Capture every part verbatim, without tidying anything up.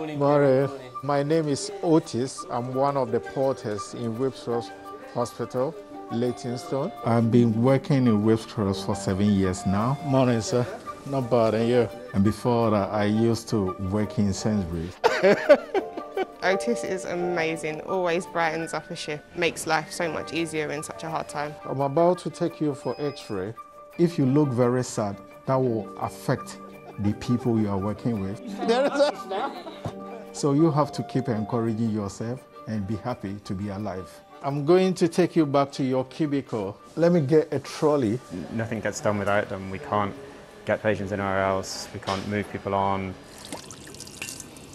morning. Morning. Good morning. My name is Otis. I'm one of the porters in Whipps Cross Hospital, Leightonstone. I've been working in Whipps Cross for seven years now. Morning, sir. Not bad, and you? And before that, I used to work in Sainsbury's. Otis is amazing, always brightens up a shift, makes life so much easier in such a hard time. I'm about to take you for x-ray. If you look very sad, that will affect the people you are working with. There is us now. So you have to keep encouraging yourself and be happy to be alive. I'm going to take you back to your cubicle. Let me get a trolley. Nothing gets done without them. We can't get patients anywhere else. We can't move people on.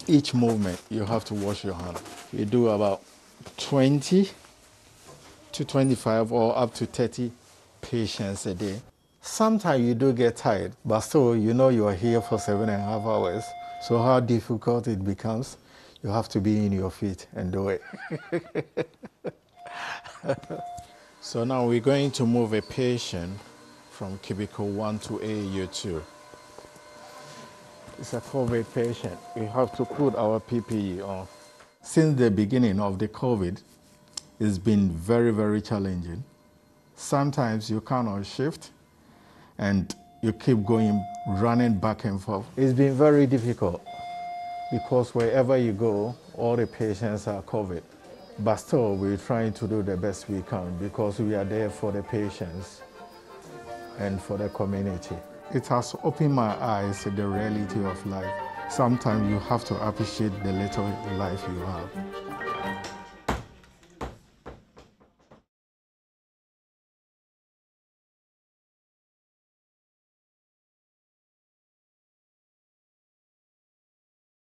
Each movement, you have to wash your hand. We do about twenty to twenty-five or up to thirty patients a day. Sometimes you do get tired, but still, you know you are here for seven and a half hours. So how difficult it becomes, you have to be in your feet and do it. So now we're going to move a patient from cubicle one to A U two. It's a COVID patient. We have to put our P P E on. Since the beginning of the COVID, it's been very, very challenging. Sometimes you cannot shift and you keep going, running back and forth. It's been very difficult because wherever you go, all the patients are COVID. But still, we're trying to do the best we can because we are there for the patients and for the community. It has opened my eyes to the reality of life. Sometimes you have to appreciate the little life you have.